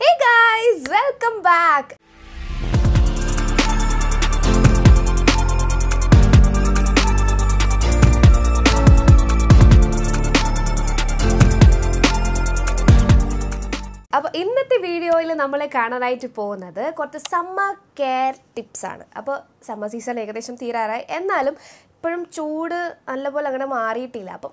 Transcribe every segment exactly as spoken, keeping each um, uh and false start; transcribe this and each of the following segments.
Hey guys, welcome back. अब इन्नते video इल्ल नम्मले कानानायिट्टु पोवुन्नतु कुछ summer care tips ആണ്. അപ്പോൾ summer season ഏകദേശം തീരാറായി. എന്നാലും ഇപ്പോഴും ചൂട് നല്ലപോലെ അങ്ങനെ മാറിയിട്ടില്ല. അപ്പോൾ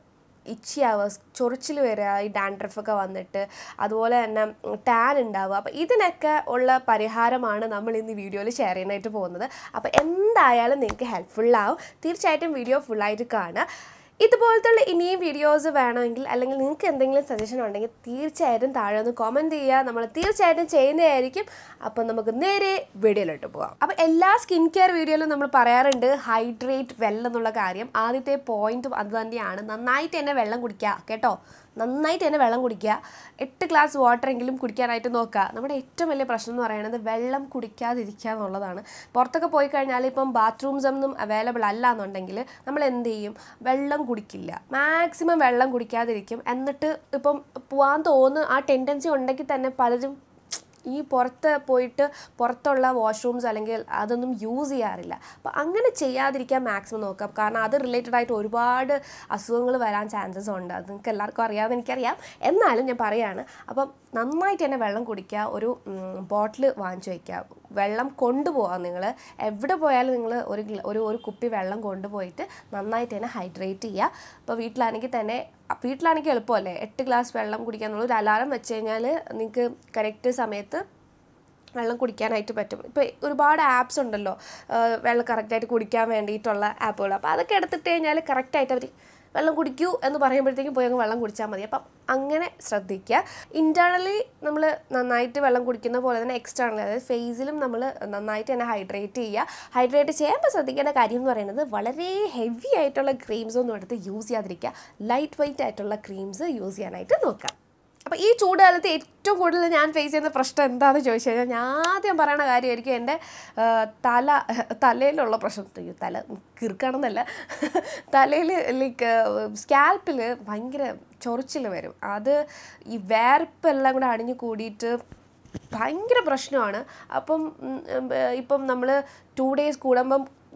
ഇച്ചിയാവുക, ചൊറിച്ചിൽ വരിക, ഈ ഡാൻഡ്രഫൊക്കെ വന്നിട്ട്, അതുപോലെ തന്നെ ടാൻ ഉണ്ടാവുക. അപ്പോൾ ഇതിനൊക്കെ ഉള്ള പരിഹാരമാണ് നമ്മൾ ഇന്ന് വീഡിയോയിൽ ഷെയർ ചെയ്യാനായിട്ട് പോകുന്നത്. അപ്പോൾ എന്തായാലും നിങ്ങൾക്ക് ഹെൽപ്ഫുള്ളാവും. തീർച്ചയായിട്ടും വീഡിയോ ഫുള്ളായിട്ട് കാണുക. ഇതുപോലത്തുള്ള ഇനിയും വീഡിയോസ് വേണമെങ്കിൽ അല്ലെങ്കിൽ നിങ്ങൾക്ക് എന്തെങ്കിലും സജഷൻ ഉണ്ടെങ്കിൽ തീർച്ചയായിട്ടും താഴെ ഒന്ന് കമൻറ്റ് ചെയ്യുക. നമ്മൾ തീർച്ചയായിട്ടും ചെയ്യുന്നതായിരിക്കും. അപ്പോൾ നമുക്ക് നേരെ വീഡിയോയിലോട്ട് പോകാം. അപ്പോൾ എല്ലാ സ്കിൻ കെയർ വീഡിയോയിലും നമ്മൾ പറയാറുണ്ട് ഹൈഡ്രേറ്റ് വെൽ എന്നുള്ള കാര്യം. ആദ്യത്തെ പോയിൻറ്റും അത് തന്നെയാണ്. നന്നായിട്ട് തന്നെ വെള്ളം കുടിക്കുക കേട്ടോ. നന്നായിട്ട് തന്നെ വെള്ളം കുടിക്കുക. എട്ട് ഗ്ലാസ് വാട്ടറെങ്കിലും കുടിക്കാനായിട്ട് നോക്കുക. നമ്മുടെ ഏറ്റവും വലിയ പ്രശ്നം എന്ന് പറയുന്നത് വെള്ളം കുടിക്കാതിരിക്കുക എന്നുള്ളതാണ്. പുറത്തൊക്കെ പോയി കഴിഞ്ഞാൽ ഇപ്പം ബാത്റൂംസ് ഒന്നും അവൈലബിൾ അല്ല എന്നുണ്ടെങ്കിൽ നമ്മൾ എന്ത് ചെയ്യും? വെള്ളം കുടിക്കില്ല, മാക്സിമം വെള്ളം കുടിക്കാതിരിക്കും. എന്നിട്ട് ഇപ്പം പോകാൻ തോന്നുന്ന ആ ടെൻഡൻസി ഉണ്ടെങ്കിൽ തന്നെ പലരും ഈ പുറത്ത് പോയിട്ട് പുറത്തുള്ള വാഷ്റൂംസ് അല്ലെങ്കിൽ അതൊന്നും യൂസ് ചെയ്യാറില്ല. അപ്പോൾ അങ്ങനെ ചെയ്യാതിരിക്കാൻ മാക്സിമം നോക്കുക. കാരണം അത് റിലേറ്റഡ് ആയിട്ട് ഒരുപാട് അസുഖങ്ങൾ വരാൻ ചാൻസസ് ഉണ്ട്. അത് നിങ്ങൾക്ക് എല്ലാവർക്കും അറിയാമെന്ന് എനിക്കറിയാം, എന്നാലും ഞാൻ പറയുകയാണ്. അപ്പം നന്നായിട്ട് തന്നെ വെള്ളം കുടിക്കുക. ഒരു ബോട്ടിൽ വാങ്ങിച്ചു വയ്ക്കുക. വെള്ളം കൊണ്ടുപോകാം. നിങ്ങൾ എവിടെ പോയാലും നിങ്ങൾ ഒരു ഒരു ഒരു കുപ്പി വെള്ളം കൊണ്ടുപോയിട്ട് നന്നായിട്ട് തന്നെ ഹൈഡ്രേറ്റ് ചെയ്യുക. അപ്പോൾ വീട്ടിലാണെങ്കിൽ തന്നെ വീട്ടിലാണെങ്കിൽ എളുപ്പമല്ലേ, എട്ട് ഗ്ലാസ് വെള്ളം കുടിക്കാന്നുള്ളൂ. ഒരു അലാറം വെച്ച് കഴിഞ്ഞാൽ നിങ്ങൾക്ക് കറക്റ്റ് സമയത്ത് വെള്ളം കുടിക്കാനായിട്ട് പറ്റും. ഇപ്പോൾ ഒരുപാട് ആപ്സ് ഉണ്ടല്ലോ വെള്ളം കറക്റ്റായിട്ട് കുടിക്കാൻ വേണ്ടിയിട്ടുള്ള ആപ്പുകൾ. അപ്പോൾ അതൊക്കെ എടുത്തിട്ട് കഴിഞ്ഞാൽ കറക്റ്റായിട്ട് അവർ വെള്ളം കുടിക്കൂ എന്ന് പറയുമ്പോഴത്തേക്കും പോയി അങ്ങ് വെള്ളം കുടിച്ചാൽ മതി. അപ്പം അങ്ങനെ ശ്രദ്ധിക്കുക. ഇൻറ്റേർണലി നമ്മൾ നന്നായിട്ട് വെള്ളം കുടിക്കുന്ന പോലെ തന്നെ എക്സ്റ്റേർണലി, അതായത് ഫേസിലും നമ്മൾ നന്നായിട്ട് തന്നെ ഹൈഡ്രേറ്റ് ചെയ്യുക. ഹൈഡ്രേറ്റ് ചെയ്യുമ്പോൾ ശ്രദ്ധിക്കേണ്ട കാര്യം എന്ന് പറയുന്നത് വളരെ ഹെവി ആയിട്ടുള്ള ക്രീംസ് ഒന്നും എടുത്ത് യൂസ് ചെയ്യാതിരിക്കുക. ലൈറ്റ് വെയ്റ്റ് ആയിട്ടുള്ള ക്രീംസ് യൂസ് ചെയ്യാനായിട്ട് നോക്കുക. അപ്പോൾ ഈ ചൂടുകാലത്ത് ഏറ്റവും കൂടുതൽ ഞാൻ ഫേസ് ചെയ്യുന്ന പ്രശ്നം എന്താണെന്ന് ചോദിച്ചു കഴിഞ്ഞാൽ ഞാൻ ആദ്യം പറയണ കാര്യമായിരിക്കും എൻ്റെ തല തലയിലുള്ള പ്രശ്നം. തല കിറുക്കണമെന്നല്ല, തലയിൽ ലൈക്ക് സ്കാൽപ്പിൽ ഭയങ്കര ചൊറിച്ചിൽ വരും. അത് ഈ വേർപ്പെല്ലാം കൂടെ അടിഞ്ഞു കൂടിയിട്ട് ഭയങ്കര പ്രശ്നമാണ്. അപ്പം ഇപ്പം നമ്മൾ ടു ഡേയ്സ് കൂടുമ്പം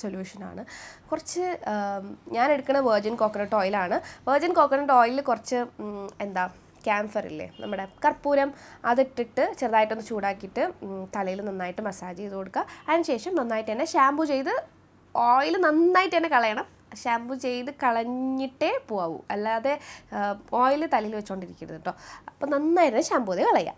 സൊല്യൂഷനാണ്. കുറച്ച് ഞാൻ എടുക്കുന്ന വെർജിൻ കോക്കനട്ട് ഓയിലാണ്. വെർജിൻ കോക്കനട്ട് ഓയിലിൽ കുറച്ച് എന്താ ക്യാംഫറില്ലേ, നമ്മുടെ കർപ്പൂരം, അതിട്ടിട്ട് ചെറുതായിട്ടൊന്ന് ചൂടാക്കിയിട്ട് തലയിൽ നന്നായിട്ട് മസാജ് ചെയ്ത് കൊടുക്കുക. അതിന് ശേഷം നന്നായിട്ട് തന്നെ ഷാമ്പൂ ചെയ്ത് ഓയിൽ നന്നായിട്ട് തന്നെ കളയണം. ഷാമ്പൂ ചെയ്ത് കളഞ്ഞിട്ടേ പോവൂ, അല്ലാതെ ഓയിൽ തലയിൽ വെച്ചുകൊണ്ടിരിക്കരുത് കേട്ടോ. അപ്പോൾ നന്നായിട്ട് തന്നെ ഷാമ്പൂ ചെയ്ത് കളയുക.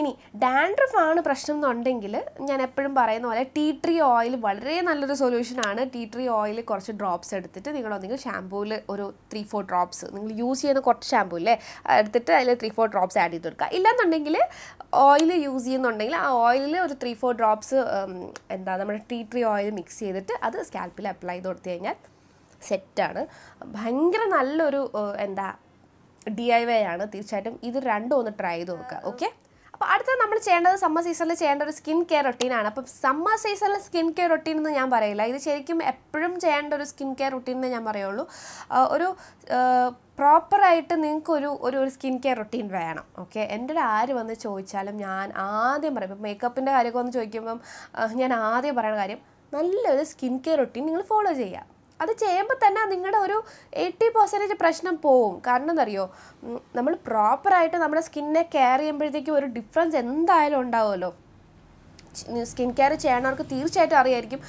ഇനി ഡാൻഡ്രഫാണ് പ്രശ്നം എന്നുണ്ടെങ്കിൽ ഞാൻ എപ്പോഴും പറയുന്ന പോലെ ടീ ട്രീ ഓയിൽ വളരെ നല്ലൊരു സൊല്യൂഷനാണ്. ടീ ട്രീ ഓയിൽ കുറച്ച് ഡ്രോപ്സ് എടുത്തിട്ട് നിങ്ങളൊന്നെങ്കിൽ ഷാമ്പൂവിൽ ഒരു ത്രീ ഫോർ ഡ്രോപ്സ്, നിങ്ങൾ യൂസ് ചെയ്യുന്ന കുറച്ച് ഷാമ്പൂ ഇല്ലേ, എടുത്തിട്ട് അതിൽ ത്രീ ഫോർ ഡ്രോപ്സ് ആഡ് ചെയ്ത് കൊടുക്കുക. ഇല്ലെന്നുണ്ടെങ്കിൽ ഓയിൽ യൂസ് ചെയ്യുന്നുണ്ടെങ്കിൽ ആ ഓയിലിൽ ഒരു ത്രീ ഫോർ ഡ്രോപ്സ് എന്താ നമ്മുടെ ടീ ട്രീ ഓയിൽ മിക്സ് ചെയ്തിട്ട് അത് സ്കാൽപ്പിൽ അപ്ലൈ ചെയ്ത് കൊടുത്തു കഴിഞ്ഞാൽ സെറ്റാണ്. ഭയങ്കര നല്ലൊരു എന്താ ഡി ഐ വൈ ആണ്. തീർച്ചയായിട്ടും ഇത് രണ്ടും ഒന്ന് ട്രൈ ചെയ്ത് നോക്കുക. ഓക്കെ, അപ്പോൾ അടുത്തത് നമ്മൾ ചെയ്യേണ്ടത് സമ്മർ സീസണിൽ ചെയ്യേണ്ട ഒരു സ്കിൻ കെയർ റൊട്ടീനാണ്. അപ്പം സമ്മർ സീസണിൽ സ്കിൻ കെയർ റൊട്ടീൻ എന്ന് ഞാൻ പറയില്ല, ഇത് ശരിക്കും എപ്പോഴും ചെയ്യേണ്ട ഒരു സ്കിൻ കെയർ റൊട്ടീൻ എന്ന് ഞാൻ പറയുള്ളൂ. ഒരു പ്രോപ്പറായിട്ട് നിങ്ങൾക്കൊരു ഒരു ഒരു സ്കിൻ കെയർ റൊട്ടീൻ വേണം. ഓക്കെ, എൻ്റെ ഒരു ആര് വന്ന് ചോദിച്ചാലും ഞാൻ ആദ്യം പറയും, ഇപ്പം മേക്കപ്പിൻ്റെ കാര്യമൊക്കെ വന്ന് ചോദിക്കുമ്പം ഞാൻ ആദ്യം പറയുന്ന കാര്യം നല്ലൊരു സ്കിൻ കെയർ റൊട്ടീൻ നിങ്ങൾ ഫോളോ ചെയ്യുക. അത് ചെയ്യുമ്പോൾ തന്നെ നിങ്ങളുടെ ഒരു എയ്റ്റി പെർസെൻറ്റേജ് പ്രശ്നം പോവും. കാരണം എന്തറിയോ, നമ്മൾ പ്രോപ്പറായിട്ട് നമ്മുടെ സ്കിന്നെ കെയർ ചെയ്യുമ്പോഴത്തേക്കും ഒരു ഡിഫറൻസ് എന്തായാലും ഉണ്ടാവുമല്ലോ. skin care cheyanavർക്ക് തീർച്ചയായിട്ടും അറിയായിരിക്കും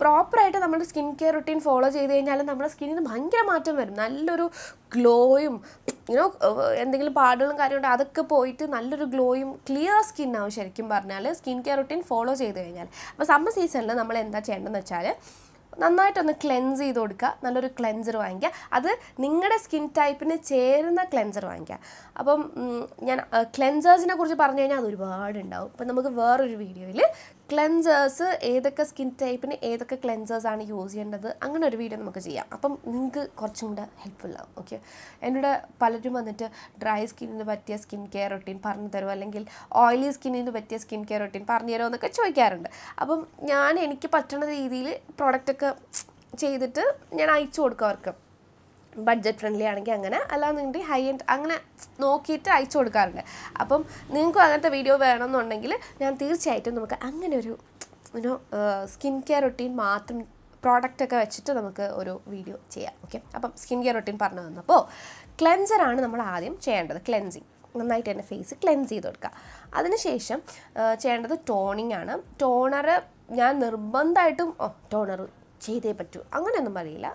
പ്രോപ്പർ ആയിട്ട് നമ്മൾ സ്കിൻ കെയർ റൂട്ടീൻ ഫോളോ ചെയ്തു കഴിഞ്ഞാൽ നമ്മുടെ സ്കിന്നിന് ഭയങ്കര മാറ്റം വരും നല്ലൊരു ഗ്ലോയും you know എന്തെങ്കിലും പാടുകളും കാര്യമുണ്ട് അതൊക്കെ പോയിട്ട് നല്ലൊരു ഗ്ലോയും ക്ലിയർ സ്കിൻ ആവും ശരിക്കും പറഞ്ഞാൽ സ്കിൻ കെയർ റൂട്ടീൻ ഫോളോ ചെയ്തു കഴിഞ്ഞാൽ അപ്പോൾ സമ്മർ സീസണിൽ നമ്മൾ എന്താ ചെയ്യേണ്ടതെന്ന് വെച്ചാൽ നന്നായിട്ട് ഒന്ന് ക്ലെൻസ് ചെയ്ത് കൊടുക്കുക നല്ലൊരു ക്ലെൻസർ വാങ്ങിക്കുക അത് നിങ്ങളുടെ സ്കിൻ ടൈപ്പിന് ചേരുന്ന ക്ലെൻസർ വാങ്ങിക്കുക അപ്പം ഞാൻ ക്ലെൻസേഴ്സിനെ കുറിച്ച് പറഞ്ഞു കഴിഞ്ഞാൽ അത് ഒരുപാട് ഉണ്ടാവും അപ്പോൾ നമുക്ക് വേറൊരു വീഡിയോയിൽ ക്ലെൻസേഴ്സ് ഏതൊക്കെ സ്കിൻ ടൈപ്പിന് ഏതൊക്കെ ക്ലെൻസേഴ്സ് ആണ് യൂസ് ചെയ്യേണ്ടത് അങ്ങനെ ഒരു വീഡിയോ നമുക്ക് ചെയ്യാം അപ്പം നിങ്ങൾക്ക് കുറച്ചും കൂടെ ഹെൽപ്ഫുൾ ആവും ഓക്കെ എന്നോട് പലരും വന്നിട്ട് ഡ്രൈ സ്കിന്നിന് പറ്റിയ സ്കിൻ കെയർ റൊട്ടീൻ പറഞ്ഞു തരുമോ അല്ലെങ്കിൽ ഓയിലി സ്കിന്നിന് പറ്റിയ സ്കിൻ കെയർ റൊട്ടീൻ പറഞ്ഞു തരുമോ എന്നൊക്കെ ചോദിക്കാറുണ്ട് അപ്പം ഞാൻ എനിക്ക് പറ്റുന്ന രീതിയിൽ പ്രോഡക്റ്റൊക്കെ ചെയ്തിട്ട് ഞാൻ അയച്ചു കൊടുക്കും അവർക്ക് budget friendly ആണെങ്കിൽ അങ്ങനെ അല്ലാന്നുണ്ടെങ്കിൽ high end അങ്ങനെ നോക്കിയിട്ട് അയച്ചു കൊടുക്കാറുണ്ട് അപ്പം നിങ്ങൾക്ക് അങ്ങനത്തെ വീഡിയോ വേണമെന്നുണ്ടെങ്കിൽ ഞാൻ തീർച്ചയായിട്ടും നമുക്ക് അങ്ങനെ ഒരു you know skin care routine മാത്രം പ്രോഡക്റ്റ് ഒക്കെ വെച്ചിട്ട് നമുക്ക് ഒരു വീഡിയോ ചെയ്യാം ഓക്കേ അപ്പം സ്കിൻ കെയർ റൊട്ടീൻ പറഞ്ഞു തന്നപ്പോൾ ക്ലെൻസർ ആണ് നമ്മൾ ആദ്യം ചെയ്യേണ്ടത് ക്ലെൻസിങ് നന്നായിട്ട് തന്നെ ഫേസ് ക്ലെൻസ് ചെയ്ത് കൊടുക്കുക അതിനുശേഷം ചെയ്യേണ്ടത് ടോണിംഗ് ആണ് ടോണർ ഞാൻ നിർബന്ധമായിട്ടും ഓ ടോണർ ചെയ്തേ പറ്റൂ അങ്ങനെയൊന്നും പറയില്ല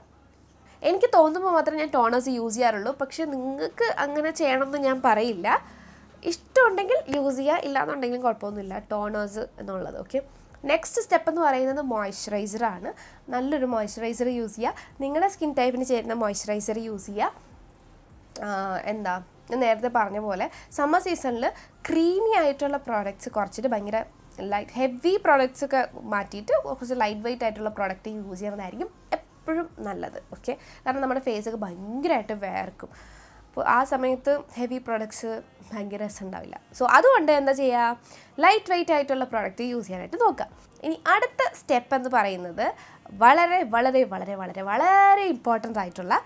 എനിക്ക് തോന്നുമ്പോൾ മാത്രമേ ഞാൻ ടോണേഴ്സ് യൂസ് ചെയ്യാറുള്ളൂ പക്ഷേ നിങ്ങൾക്ക് അങ്ങനെ ചെയ്യണമെന്ന് ഞാൻ പറയില്ല ഇഷ്ടമുണ്ടെങ്കിൽ യൂസ് ചെയ്യുക ഇല്ലാന്നുണ്ടെങ്കിലും കുഴപ്പമൊന്നുമില്ല ടോണേഴ്സ് എന്നുള്ളത് ഓക്കെ നെക്സ്റ്റ് സ്റ്റെപ്പ് എന്ന് പറയുന്നത് മോയ്സ്ചറൈസറാണ് നല്ലൊരു മോയ്സ്ചറൈസർ യൂസ് ചെയ്യുക നിങ്ങളുടെ സ്കിൻ ടൈപ്പിന് ചേരുന്ന മോയ്സ്ചറൈസർ യൂസ് ചെയ്യുക എന്താ ഞാൻ നേരത്തെ പറഞ്ഞ പോലെ സമ്മർ സീസണിൽ ക്രീമി ആയിട്ടുള്ള പ്രോഡക്റ്റ്സ് കുറച്ചിട്ട് ഭയങ്കര ലൈറ്റ് ഹെവി പ്രോഡക്റ്റ്സ് ഒക്കെ മാറ്റിയിട്ട് കുറച്ച് ലൈറ്റ് വെയിറ്റ് ആയിട്ടുള്ള പ്രോഡക്റ്റ് യൂസ് ചെയ്യുന്നതായിരിക്കും എപ്പോഴും നല്ലത് ഓക്കെ കാരണം നമ്മുടെ ഫേസൊക്കെ ഭയങ്കരമായിട്ട് വേർക്കും അപ്പോൾ ആ സമയത്ത് ഹെവി പ്രോഡക്ട്സ് ഭയങ്കര രസമുണ്ടാവില്ല സോ അതുകൊണ്ട് എന്താ ചെയ്യുക ലൈറ്റ് വെയിറ്റ് ആയിട്ടുള്ള പ്രോഡക്റ്റ് യൂസ് ചെയ്യാനായിട്ട് നോക്കുക ഇനി അടുത്ത സ്റ്റെപ്പ് എന്ന് പറയുന്നത് വളരെ വളരെ വളരെ വളരെ വളരെ ഇമ്പോർട്ടൻ്റ് ആയിട്ടുള്ള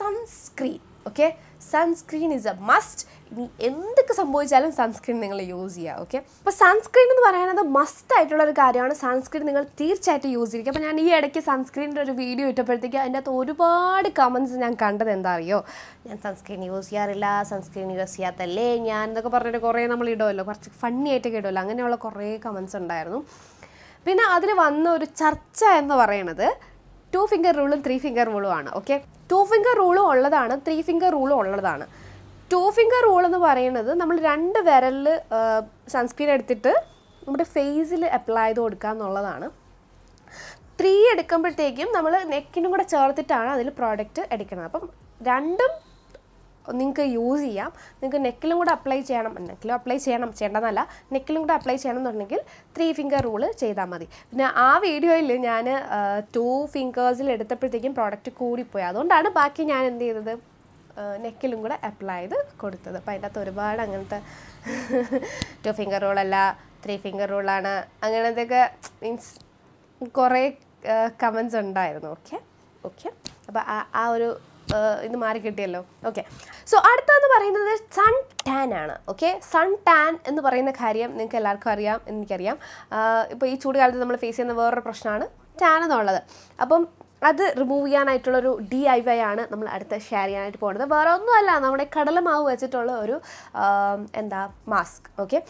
sunscreen okay sunscreen is a must ഇനി എന്തൊക്കെ സംഭവിച്ചാലും സൺസ്ക്രീൻ നിങ്ങൾ യൂസ് ചെയ്യുക ഓക്കെ അപ്പോൾ സൺസ്ക്രീൻ എന്ന് പറയുന്നത് മസ്റ്റ് ആയിട്ടുള്ളൊരു കാര്യമാണ് സൺസ്ക്രീൻ നിങ്ങൾ തീർച്ചയായിട്ടും യൂസ് ചെയ്യുക അപ്പോൾ ഞാൻ ഈ ഇടയ്ക്ക് സൺസ്ക്രീനിൻ്റെ ഒരു വീഡിയോ ഇട്ടപ്പോഴത്തേക്ക് അതിൻ്റെ അകത്ത് ഒരുപാട് കമൻറ്റ്സ് ഞാൻ കണ്ടത് എന്താ അറിയോ ഞാൻ സൺസ്ക്രീൻ യൂസ് ചെയ്യാറില്ല സൺസ്ക്രീൻ യൂസ് ചെയ്യാത്തല്ലേ ഞാൻ എന്നൊക്കെ പറഞ്ഞിട്ട് കുറേ നമ്മൾ ഇടുമല്ലോ കുറച്ച് ഫണ്ണി ആയിട്ടൊക്കെ ഇടുമല്ലോ അങ്ങനെയുള്ള കുറേ കമൻറ്റ്സ് ഉണ്ടായിരുന്നു പിന്നെ അതിൽ വന്ന ഒരു ചർച്ച എന്ന് പറയുന്നത് ടു ഫിംഗർ റൂളും ത്രീ ഫിംഗർ റൂളും ആണ് ഓക്കെ ടു ഫിംഗർ റൂളും ഉള്ളതാണ് ത്രീ ഫിംഗർ റൂളും ഉള്ളതാണ് ടു ഫിംഗർ റൂൾ എന്ന് പറയുന്നത് നമ്മൾ രണ്ട് വിരലിൽ സൺസ്ക്രീൻ എടുത്തിട്ട് നമ്മുടെ ഫേസിൽ അപ്ലൈ ചെയ്ത് കൊടുക്കുക എന്നുള്ളതാണ് ത്രീ എടുക്കുമ്പോഴത്തേക്കും നമ്മൾ നെക്കിനും കൂടെ ചേർത്തിട്ടാണ് അതിൽ പ്രോഡക്റ്റ് എടുക്കുന്നത് അപ്പം രണ്ടും നിങ്ങൾക്ക് യൂസ് ചെയ്യാം നിങ്ങൾക്ക് നെക്കിലും കൂടെ അപ്ലൈ ചെയ്യണം നെക്കിലും അപ്ലൈ ചെയ്യണം ചെയ്യേണ്ടതല്ല നെക്കിലും കൂടെ അപ്ലൈ ചെയ്യണം എന്നുണ്ടെങ്കിൽ ത്രീ ഫിംഗർ റൂള് ചെയ്താൽ മതി പിന്നെ ആ വീഡിയോയിൽ ഞാൻ ടു ഫിംഗേഴ്സിൽ എടുത്തപ്പോഴത്തേക്കും പ്രോഡക്റ്റ് കൂടിപ്പോയി അതുകൊണ്ടാണ് ബാക്കി ഞാൻ എന്ത് ചെയ്തത് നെക്കിലും കൂടെ അപ്ലൈ ചെയ്ത് കൊടുത്തത് അപ്പോൾ അതിൻ്റെ അകത്ത് ഒരുപാട് അങ്ങനത്തെ ടു ഫിംഗർ റൂളല്ല ത്രീ ഫിംഗർ റൂളാണ് അങ്ങനത്തെയൊക്കെ മീൻസ് കുറേ കമൻറ്റ്സ് ഉണ്ടായിരുന്നു ഓക്കെ ഓക്കെ അപ്പോൾ ആ ആ ഒരു ഇത് മാറി കിട്ടിയല്ലോ ഓക്കെ സോ അടുത്തതെന്ന് പറയുന്നത് സൺ ടാൻ ആണ് ഓക്കെ സൺ ടാൻ എന്ന് പറയുന്ന കാര്യം നിങ്ങൾക്ക് എല്ലാവർക്കും അറിയാം എനിക്കറിയാം ഇപ്പോൾ ഈ ചൂട് കാലത്ത് നമ്മൾ ഫേസ് ചെയ്യുന്ന വേറൊരു പ്രശ്നമാണ് ടാൻ എന്നുള്ളത് അപ്പം അത് റിമൂവ് ചെയ്യാനായിട്ടുള്ളൊരു ഡി ഐ വൈ ആണ് നമ്മൾ അടുത്ത ഷെയർ ചെയ്യാനായിട്ട് പോകുന്നത് വേറെ ഒന്നുമല്ല നമ്മുടെ കടലമാവ് വെച്ചിട്ടുള്ള ഒരു എന്താ മാസ്ക് ഓക്കെ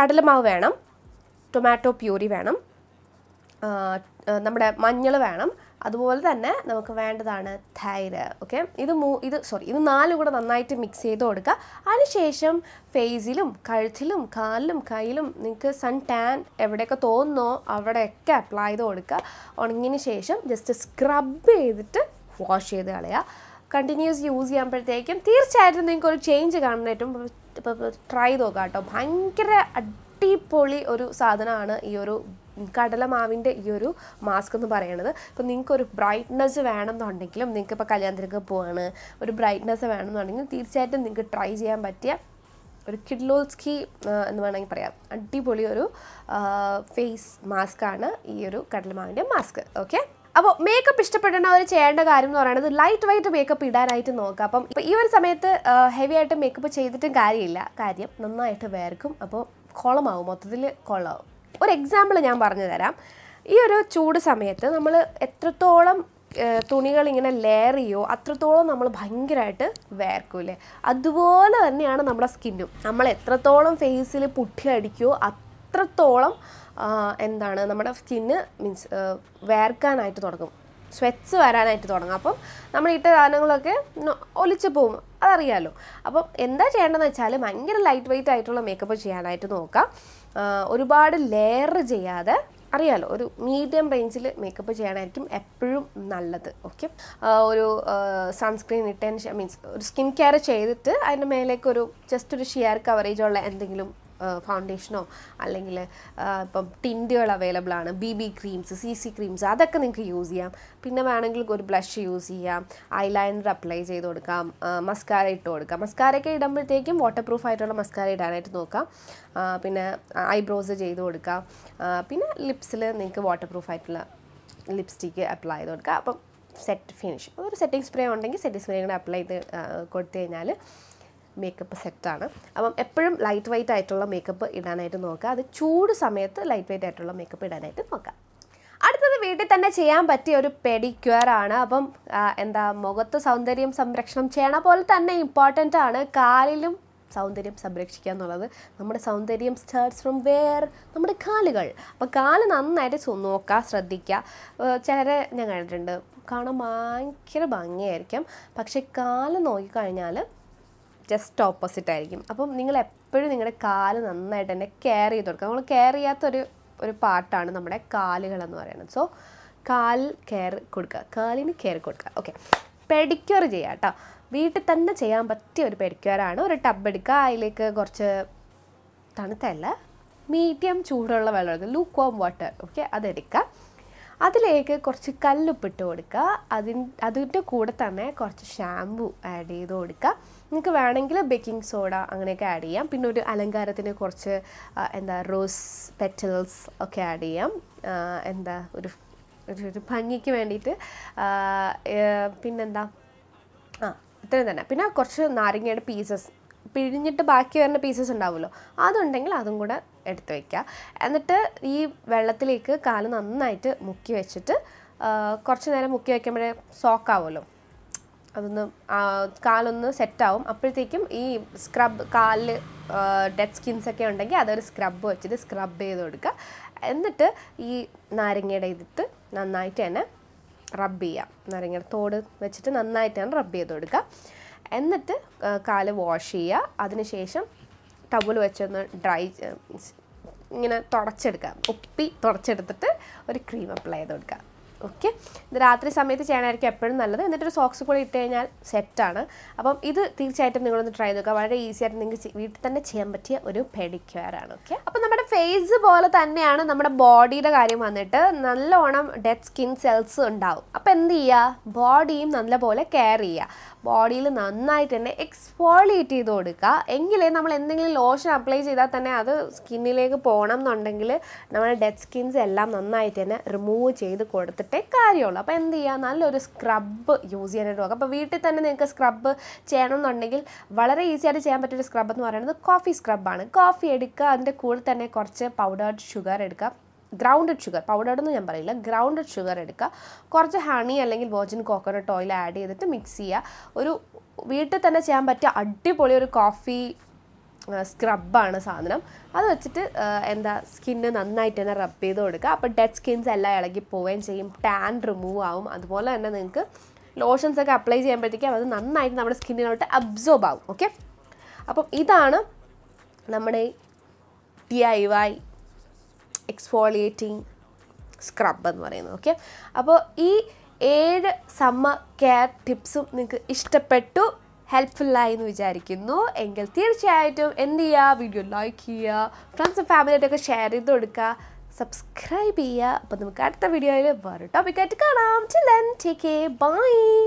കടലമാവ് വേണം ടൊമാറ്റോ പ്യൂരി വേണം നമ്മുടെ മഞ്ഞൾ വേണം അതുപോലെ തന്നെ നമുക്ക് വേണ്ടതാണ് തൈര് ഓക്കെ ഇത് മൂ ഇത് സോറി ഇത് നാലും കൂടെ നന്നായിട്ട് മിക്സ് ചെയ്ത് കൊടുക്കുക അതിനുശേഷം ഫേസിലും കഴുത്തിലും കാലിലും കയ്യിലും നിങ്ങൾക്ക് സൺ ടാൻ എവിടെയൊക്കെ തോന്നുന്നോ അവിടെയൊക്കെ അപ്ലൈ ചെയ്ത് കൊടുക്കുക ഉണങ്ങിയതിന് ശേഷം ജസ്റ്റ് സ്ക്രബ് ചെയ്തിട്ട് വാഷ് ചെയ്ത് കളയുക കണ്ടിന്യൂസ് യൂസ് ചെയ്യുമ്പോഴത്തേക്കും തീർച്ചയായിട്ടും നിങ്ങൾക്ക് ഒരു ചേഞ്ച് കാണാനായിട്ടും ഇപ്പോൾ ട്രൈ ചെയ്ത് നോക്കുക കേട്ടോ ഭയങ്കര അടിപൊളി ഒരു സാധനമാണ് ഈ ഒരു കടലമാവിൻ്റെ ഈ ഒരു മാസ്ക് എന്ന് പറയുന്നത് ഇപ്പോൾ നിങ്ങൾക്കൊരു ബ്രൈറ്റ്നെസ് വേണമെന്നുണ്ടെങ്കിലും നിങ്ങൾക്കിപ്പോൾ കല്യാണത്തിനൊക്കെ പോവാണ് ഒരു ബ്രൈറ്റ്നെസ് വേണമെന്നുണ്ടെങ്കിൽ തീർച്ചയായിട്ടും നിങ്ങൾക്ക് ട്രൈ ചെയ്യാൻ പറ്റിയ ഒരു കിഡ്ലോസ്കി എന്ന് വേണമെങ്കിൽ പറയാം അടിപൊളി ഒരു ഫേസ് മാസ്കാണ് ഈ ഒരു കടലമാവിൻ്റെ മാസ്ക് ഓക്കെ അപ്പോൾ മേക്കപ്പ് ഇഷ്ടപ്പെടുന്നവർ ചെയ്യേണ്ട കാര്യം എന്ന് പറയുന്നത് ലൈറ്റ് വെയിറ്റ് മേക്കപ്പ് ഇടാനായിട്ട് നോക്കുക അപ്പം ഇപ്പോൾ ഈ ഒരു സമയത്ത് ഹെവി ആയിട്ട് മേക്കപ്പ് ചെയ്തിട്ടും കാര്യമില്ല കാര്യം നന്നായിട്ട് വേർക്കും അപ്പോൾ കുളമാവും മൊത്തത്തിൽ കുളമാവും ഒരു എക്സാമ്പിൾ ഞാൻ പറഞ്ഞു തരാം ഈ ഒരു ചൂട് സമയത്ത് നമ്മൾ എത്രത്തോളം തുണികൾ ഇങ്ങനെ ലെയർ ചെയ്യോ അത്രത്തോളം നമ്മൾ ഭയങ്കരമായിട്ട് വേർക്കൂലേ അതുപോലെ തന്നെയാണ് നമ്മുടെ സ്കിന്നും നമ്മൾ എത്രത്തോളം ഫേസിൽ പുട്ടി അടിക്കുമോ അത്രത്തോളം എന്താണ് നമ്മുടെ സ്കിൻ മീൻസ് വേർക്കാനായിട്ട് തുടങ്ങും സ്വെറ്റ്സ് വരാനായിട്ട് തുടങ്ങും അപ്പോൾ നമ്മൾ ഇട്ട സാധനങ്ങളൊക്കെ ഒലിച്ചു പോകും അതറിയാലോ അപ്പോൾ എന്താ ചെയ്യേണ്ടതെന്ന് വെച്ചാൽ ഭയങ്കര ലൈറ്റ് വെയിറ്റ് ആയിട്ടുള്ള മേക്കപ്പ് ചെയ്യാനായിട്ട് നോക്കുക ഒരുപാട് ലെയർ ചെയ്യാതെ അറിയാലോ ഒരു മീഡിയം റേഞ്ചിൽ മേക്കപ്പ് ചെയ്യാനായിരിക്കും എപ്പോഴും നല്ലത് ഓക്കേ ഒരു സൺസ്ക്രീൻ ഇട്ടേന് മീൻസ് ഒരു സ്കിൻ കെയർ ചെയ്തിട്ട് അതിന്റെ മേലേക്ക് ഒരു ജസ്റ്റ് ഒരു ഷിയർ കവറേജ് ഉള്ള എന്തെങ്കിലും ഫൗണ്ടേഷനോ അല്ലെങ്കിൽ ഇപ്പം ടിന്റുകൾ അവൈലബിൾ ആണ് ബിബി ക്രീംസ് സിസി ക്രീംസ് അതൊക്കെ നിങ്ങൾക്ക് യൂസ് ചെയ്യാം പിന്നെ വേണമെങ്കിൽ ഒരു ബ്ലഷ് യൂസ് ചെയ്യാം ഐലൈനർ അപ്ലൈ ചെയ്ത് കൊടുക്കാം മസ്കാര ഇട്ട് കൊടുക്കാം മസ്കാരയൊക്കെ ഇടുമ്പോഴത്തേക്കും വാട്ടർ പ്രൂഫ് ആയിട്ടുള്ള മസ്കാര ഇടാനായിട്ട് നോക്കാം പിന്നെ ഐബ്രോസ് ചെയ്ത് കൊടുക്കാം പിന്നെ ലിപ്സിൽ നിങ്ങൾക്ക് വാട്ടർ പ്രൂഫ് ആയിട്ടുള്ള ലിപ്സ്റ്റിക്ക് അപ്ലൈ ചെയ്ത് കൊടുക്കാം അപ്പം സെറ്റ് ഫിനിഷ് ഒരു സെറ്റിംഗ് സ്പ്രേ ഉണ്ടെങ്കിൽ സെറ്റിംഗ് സ്പ്രേ കൂടെ അപ്ലൈ ചെയ്ത് കൊടുത്തു കഴിഞ്ഞാൽ മേക്കപ്പ് സെറ്റാണ് അപ്പം എപ്പോഴും ലൈറ്റ് വെയിറ്റ് ആയിട്ടുള്ള മേക്കപ്പ് ഇടാനായിട്ട് നോക്കുക അത് ചൂട് സമയത്ത് ലൈറ്റ് വെയിറ്റ് ആയിട്ടുള്ള മേക്കപ്പ് ഇടാനായിട്ട് നോക്കുക അടുത്തത് വീട്ടിൽ തന്നെ ചെയ്യാൻ പറ്റിയ ഒരു പെഡിക്യൂർ ആണ് അപ്പം എന്താ മുഖത്ത് സൗന്ദര്യം സംരക്ഷണം ചെയ്യണ പോലെ തന്നെ ഇമ്പോർട്ടൻ്റ് ആണ് കാലിലും സൗന്ദര്യം സംരക്ഷിക്കുക എന്നുള്ളത് നമ്മുടെ സൗന്ദര്യം സ്റ്റാർട്ട്സ് ഫ്രം വെയർ നമ്മുടെ കാലുകൾ അപ്പോൾ കാല് നന്നായിട്ട് നോക്കുക ശ്രദ്ധിക്കുക ചിലരെ ഞാൻ കണ്ടിട്ടുണ്ട് കാണാൻ ഭയങ്കര ഭംഗിയായിരിക്കും പക്ഷേ കാല് നോക്കിക്കഴിഞ്ഞാൽ ജസ്റ്റ് ഓപ്പോസിറ്റ് ആയിരിക്കും അപ്പം നിങ്ങൾ എപ്പോഴും നിങ്ങളുടെ കാല് നന്നായിട്ട് തന്നെ കെയർ ചെയ്ത് കൊടുക്കുക നമ്മൾ കെയർ ചെയ്യാത്തൊരു ഒരു പാർട്ടാണ് നമ്മുടെ കാലുകളെന്ന് പറയുന്നത് സോ കാൽ കെയർ കൊടുക്കുക കാലിന് കെയർ കൊടുക്കുക ഓക്കെ പെഡിക്യൂർ ചെയ്യുക കേട്ടോ വീട്ടിൽ തന്നെ ചെയ്യാൻ പറ്റിയ ഒരു പെഡിക്യൂറാണ് ഒരു ടബ് എടുക്കുക അതിലേക്ക് കുറച്ച് തണുത്തല്ല മീഡിയം ചൂടുള്ള വെള്ളം എടുക്കുക ലൂക്ക് വാം വാട്ടർ ഓക്കെ അതെടുക്കുക അതിലേക്ക് കുറച്ച് കല്ലുപ്പിട്ട് കൊടുക്കുക അതിൻ അതിൻ്റെ കൂടെ തന്നെ കുറച്ച് ഷാമ്പു ആഡ് ചെയ്ത് കൊടുക്കുക നിങ്ങൾക്ക് വേണമെങ്കിൽ ബേക്കിംഗ് സോഡ അങ്ങനെയൊക്കെ ആഡ് ചെയ്യാം പിന്നെ ഒരു അലങ്കാരത്തിന് കുറച്ച് എന്താ റോസ് പെറ്റൽസ് ഒക്കെ ആഡ് ചെയ്യാം എന്താ ഒരു ഒരു ഭംഗിക്ക് വേണ്ടിയിട്ട് പിന്നെന്താ ആ ഇത്രയും തന്നെ പിന്നെ കുറച്ച് നാരങ്ങയുടെ പീസസ് പിഴിഞ്ഞിട്ട് ബാക്കി വരുന്ന പീസസ് ഉണ്ടാവുമല്ലോ അതുണ്ടെങ്കിൽ അതും കൂടെ എടുത്ത് വയ്ക്കുക എന്നിട്ട് ഈ വെള്ളത്തിലേക്ക് കാല് നന്നായിട്ട് മുക്കി വെച്ചിട്ട് കുറച്ച് നേരം മുക്കി വയ്ക്കുമ്പോഴേ സോക്കാവുമല്ലോ അതൊന്ന് കാലൊന്ന് സെറ്റാവും അപ്പോഴത്തേക്കും ഈ സ്ക്രബ് കാലിൽ ഡെഡ് സ്കിൻസ് ഒക്കെ ഉണ്ടെങ്കിൽ അതൊരു സ്ക്രബ് വെച്ചിട്ട് സ്ക്രബ് ചെയ്ത് കൊടുക്കുക എന്നിട്ട് ഈ നാരങ്ങയുടെ ഇതിട്ട് നന്നായിട്ട് തന്നെ റബ്ബ് ചെയ്യുക നാരങ്ങയുടെ തോട് വെച്ചിട്ട് നന്നായിട്ട് തന്നെ റബ്ബ് ചെയ്ത് കൊടുക്കുക എന്നിട്ട് കാല് വാഷ് ചെയ്യുക അതിനുശേഷം ടവൽ വെച്ചൊന്ന് ഡ്രൈ ഇങ്ങനെ തുടച്ചെടുക്കുക ഒപ്പി തുടച്ചെടുത്തിട്ട് ഒരു ക്രീം അപ്ലൈ ചെയ്ത് കൊടുക്കുക ഓക്കെ ഇത് രാത്രി സമയത്ത് ചെയ്യാനായിരിക്കും എപ്പോഴും നല്ലത് എന്നിട്ടൊരു സോക്സ് കൂടി ഇട്ട് കഴിഞ്ഞാൽ സെറ്റാണ് അപ്പം ഇത് തീർച്ചയായിട്ടും നിങ്ങളൊന്ന് ട്രൈ നോക്കുക വളരെ ഈസി ആയിട്ട് നിങ്ങൾക്ക് വീട്ടിൽ തന്നെ ചെയ്യാൻ പറ്റിയ ഒരു പെഡിക്യൂറാണ് ഓക്കെ അപ്പം നമ്മുടെ ഫേസ് പോലെ തന്നെയാണ് നമ്മുടെ ബോഡിയുടെ കാര്യം വന്നിട്ട് നല്ലോണം ഡെഡ് സ്കിൻ സെൽസ് ഉണ്ടാവും അപ്പം എന്ത് ചെയ്യുക ബോഡിയും നല്ലപോലെ കെയർ ചെയ്യുക ബോഡിയിൽ നന്നായിട്ട് തന്നെ എക്സ്ഫോളിയേറ്റ് ചെയ്ത് കൊടുക്കുക എങ്കിലേ നമ്മൾ എന്തെങ്കിലും ലോഷൻ അപ്ലൈ ചെയ്താൽ തന്നെ അത് സ്കിന്നിലേക്ക് പോകണം എന്നുണ്ടെങ്കിൽ നമ്മുടെ ഡെഡ് സ്കിൻസ് എല്ലാം നന്നായിട്ട് തന്നെ റിമൂവ് ചെയ്ത് കൊടുത്തിട്ട് കാര്യമുള്ളൂ അപ്പോൾ എന്ത് ചെയ്യുക നല്ലൊരു സ്ക്രബ് യൂസ് ചെയ്യാനായിട്ട് നോക്കുക അപ്പോൾ വീട്ടിൽ തന്നെ നിങ്ങൾക്ക് സ്ക്രബ് ചെയ്യണമെന്നുണ്ടെങ്കിൽ വളരെ ഈസി ആയിട്ട് ചെയ്യാൻ പറ്റിയൊരു സ്ക്രബ് എന്ന് പറയുന്നത് കോഫി സ്ക്രബാണ് കോഫി എടുക്കുക അതിൻ്റെ കൂടെ തന്നെ കുറച്ച് പൗഡേർഡ് ഷുഗർ എടുക്കുക ഗ്രൗണ്ടഡ് ഷുഗർ പൗഡേർഡ് എന്ന് ഞാൻ പറയില്ല ഗ്രൗണ്ടഡ് ഷുഗർ എടുക്കുക കുറച്ച് ഹണി അല്ലെങ്കിൽ വെർജിൻ കോക്കനട്ട് ഓയിൽ ആഡ് ചെയ്തിട്ട് മിക്സ് ചെയ്യുക ഒരു വീട്ടിൽ തന്നെ ചെയ്യാൻ പറ്റിയ അടിപൊളി ഒരു കോഫി സ്ക്രബാണ് സാധനം അത് വെച്ചിട്ട് എന്താ സ്കിന്ന് നന്നായിട്ട് തന്നെ റബ്ബ് ചെയ്ത് കൊടുക്കുക അപ്പോൾ ഡെഡ് സ്കിൻസ് എല്ലാം ഇളകി പോവുകയും ചെയ്യും ടാൻ റിമൂവ് ആവും അതുപോലെ തന്നെ നിങ്ങൾക്ക് ലോഷൻസൊക്കെ അപ്ലൈ ചെയ്യുമ്പോഴത്തേക്കും അത് നന്നായിട്ട് നമ്മുടെ സ്കിന്നിലോട്ട് അബ്സോർബ് ആവും ഓക്കെ അപ്പം ഇതാണ് നമ്മുടെ D I Y exfoliating scrub എന്ന് പറയുന്നത് ഓക്കെ അപ്പോൾ ഈ ഏഴ് സമ്മർ കെയർ ടിപ്സും നിങ്ങൾക്ക് ഇഷ്ടപ്പെട്ടു ഹെൽപ്ഫുള്ളായി എന്ന് വിചാരിക്കുന്നു എങ്കിൽ തീർച്ചയായിട്ടും എന്ത് ചെയ്യുക വീഡിയോ ലൈക്ക് ചെയ്യുക ഫ്രണ്ട്സും ഫാമിലിയായിട്ടൊക്കെ ഷെയർ ചെയ്ത് കൊടുക്കുക സബ്സ്ക്രൈബ് ചെയ്യുക അപ്പോൾ നമുക്ക് അടുത്ത വീഡിയോയിൽ വേറെ ടോപ്പിക്കായിട്ട് കാണാം ചില്ലൻ ടേക്ക് കെയർ ബൈ